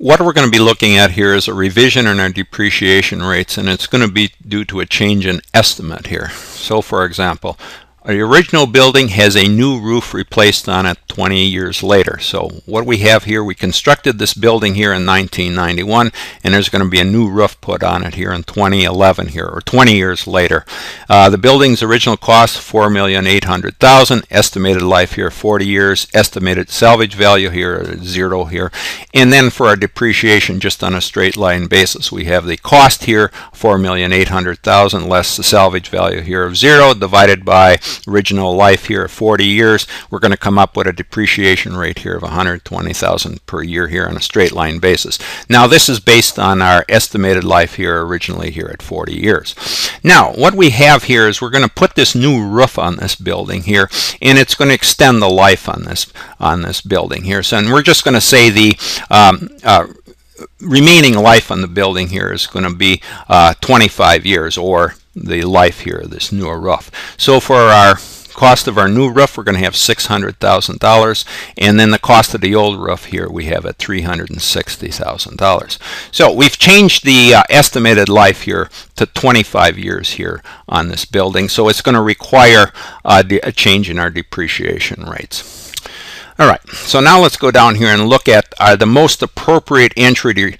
What we're going to be looking at here is a revision in our depreciation rates, and it's going to be due to a change in estimate here. So for example, the original building has a new roof replaced on it 20 years later. So what we have here, we constructed this building here in 1991, and there's going to be a new roof put on it here in 2011 here, or 20 years later. The building's original cost, $4,800,000, estimated life here 40 years, estimated salvage value here, zero here. And then for our depreciation, just on a straight line basis, we have the cost here, $4,800,000 less the salvage value here of zero, divided by original life here of 40 years. We're going to come up with a depreciation rate here of $120,000 per year here on a straight line basis. Now this is based on our estimated life here originally here at 40 years. Now what we have here is we're going to put this new roof on this building here, and it's going to extend the life on this building here. So, and we're just going to say the remaining life on the building here is going to be 25 years, or the life here of this newer roof. So for our cost of our new roof, we're going to have $600,000, and then the cost of the old roof here we have at $360,000. So we've changed the estimated life here to 25 years here on this building, so it's going to require a change in our depreciation rates. Alright, so now let's go down here and look at the most appropriate entry to,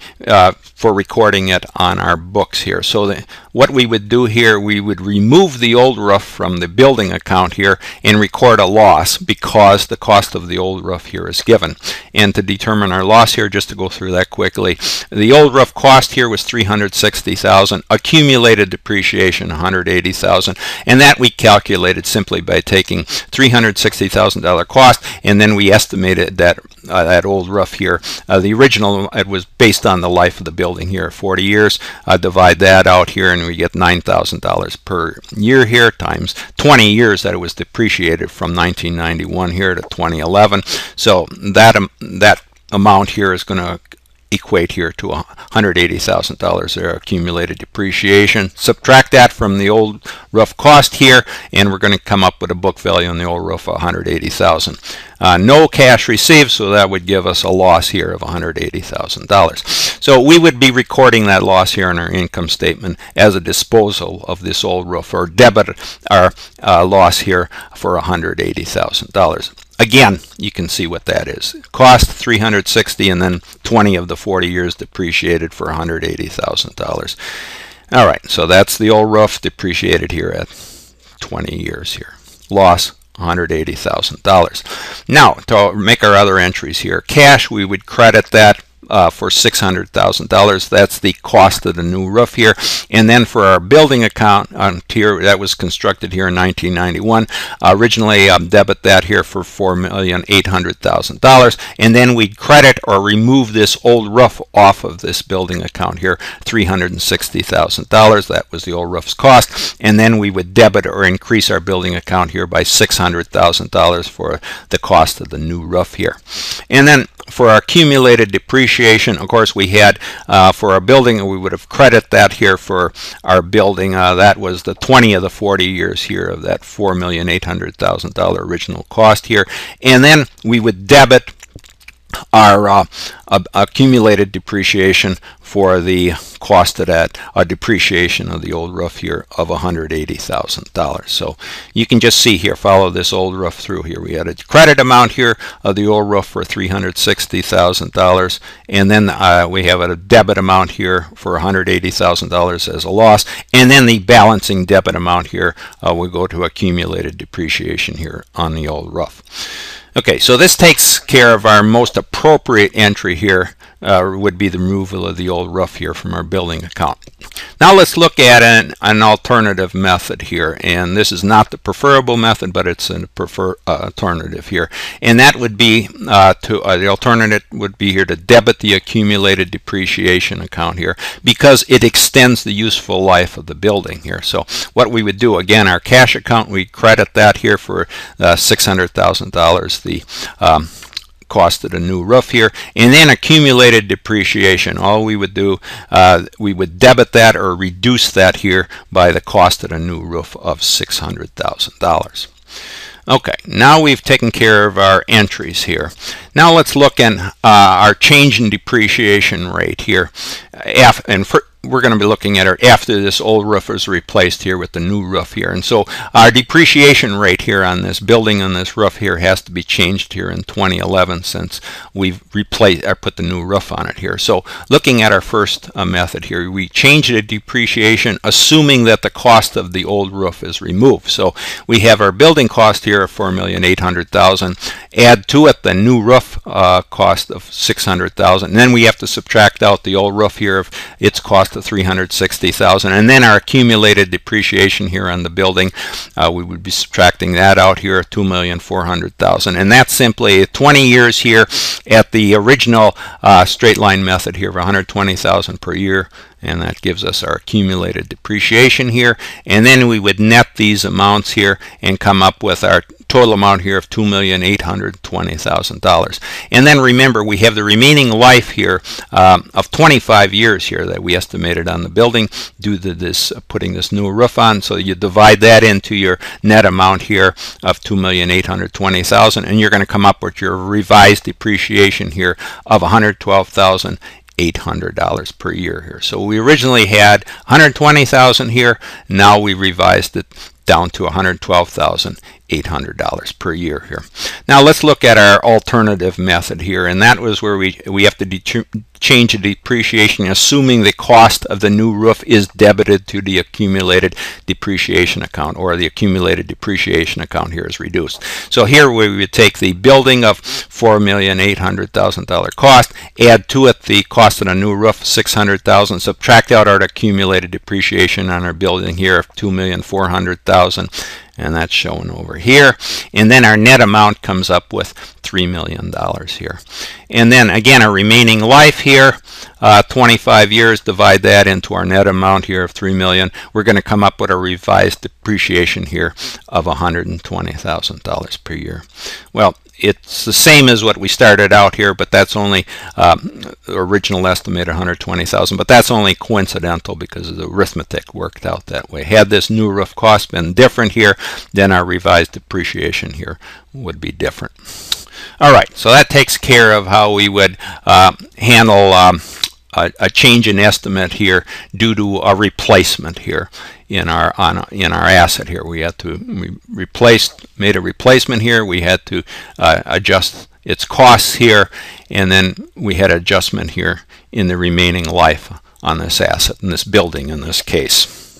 for recording it on our books here. So what we would do here, we would remove the old roof from the building account here and record a loss, because the cost of the old roof here is given. And to determine our loss here, just to go through that quickly, the old roof cost here was $360,000, accumulated depreciation $180,000, and that we calculated simply by taking $360,000 cost, and then we estimated that old roof here, the original, it was based on the life of the building here 40 years. Divide that out here and we get $9,000 per year here, times 20 years that it was depreciated from 1991 here to 2011. So that amount here is going to equate here to $180,000 there accumulated depreciation. Subtract that from the old roof cost here, and we're going to come up with a book value on the old roof of $180,000. No cash received, so that would give us a loss here of $180,000. So we would be recording that loss here in our income statement as a disposal of this old roof, or debit our loss here for $180,000. Again, you can see what that is. Cost $360,000, and then 20 of the 40 years depreciated for $180,000. All right, so that's the old roof depreciated here at 20 years here. Loss $180,000. Now, to make our other entries here, cash, we would credit that for $600,000. That's the cost of the new roof here. And then for our building account here, that was constructed here in 1991. Originally, debit that here for $4,800,000. And then we credit or remove this old roof off of this building account here, $360,000. That was the old roof's cost. And then we would debit or increase our building account here by $600,000 for the cost of the new roof here. And then for our accumulated depreciation, of course, we had for our building, we would have credited that here for our building. That was the 20 of the 40 years here of that $4,800,000 original cost here. And then we would debit our accumulated depreciation for the cost of that depreciation of the old roof here of $180,000. So you can just see here, follow this old roof through here. We had a credit amount here of the old roof for $360,000, and then we have a debit amount here for $180,000 as a loss, and then the balancing debit amount here will go to accumulated depreciation here on the old roof. Okay, so this takes care of our most appropriate entry here, would be the removal of the old roof here from our building account. Now let's look at an alternative method here, and this is not the preferable method, but it's a alternative here, and that would be the alternative would be here to debit the accumulated depreciation account here, because it extends the useful life of the building here. So what we would do, again, our cash account, we credit that here for $600,000, the cost of the new roof here, and then accumulated depreciation. All we would do, we would debit that or reduce that here by the cost of the new roof of $600,000. Okay, now we've taken care of our entries here. Now let's look at our change in depreciation rate here. We're going to be looking at it after this old roof is replaced here with the new roof here. And so our depreciation rate here on this building, on this roof here, has to be changed here in 2011 since we've replaced or put the new roof on it here. So looking at our first method here, we change the depreciation assuming that the cost of the old roof is removed. So we have our building cost here of $4,800,000. Add to it the new roof cost of $600,000. And then we have to subtract out the old roof here of its cost to $360,000, and then our accumulated depreciation here on the building, we would be subtracting that out here at $2,400,000, and that's simply 20 years here at the original straight line method here of $120,000 per year, and that gives us our accumulated depreciation here, and then we would net these amounts here and come up with our total amount here of $2,820,000. And then remember, we have the remaining life here of 25 years here that we estimated on the building due to this putting this new roof on. So you divide that into your net amount here of $2,820,000, and you're going to come up with your revised depreciation here of $112,800 per year here. So we originally had $120,000 here. Now we revised it down to $112,800 per year here. Now let's look at our alternative method here, and that was where we have to change the depreciation assuming the cost of the new roof is debited to the accumulated depreciation account, or the accumulated depreciation account here is reduced. So here we would take the building of $4,800,000 cost, add to it the cost of the new roof $600,000, subtract out our accumulated depreciation on our building here of $2,400,000, and that's shown over here, and then our net amount comes up with $3 million here. And then again, our remaining life here, 25 years, divide that into our net amount here of $3 million. We're going to come up with a revised depreciation here of $120,000 per year. Well, it's the same as what we started out here, but that's only original estimate $120,000, but that's only coincidental because the arithmetic worked out that way. Had this new roof cost been different here, then our revised depreciation here would be different. All right, so that takes care of how we would handle a change in estimate here due to a replacement here in our asset here. We had to made a replacement here. We had to adjust its costs here, and then we had adjustment here in the remaining life on this asset, in this building in this case.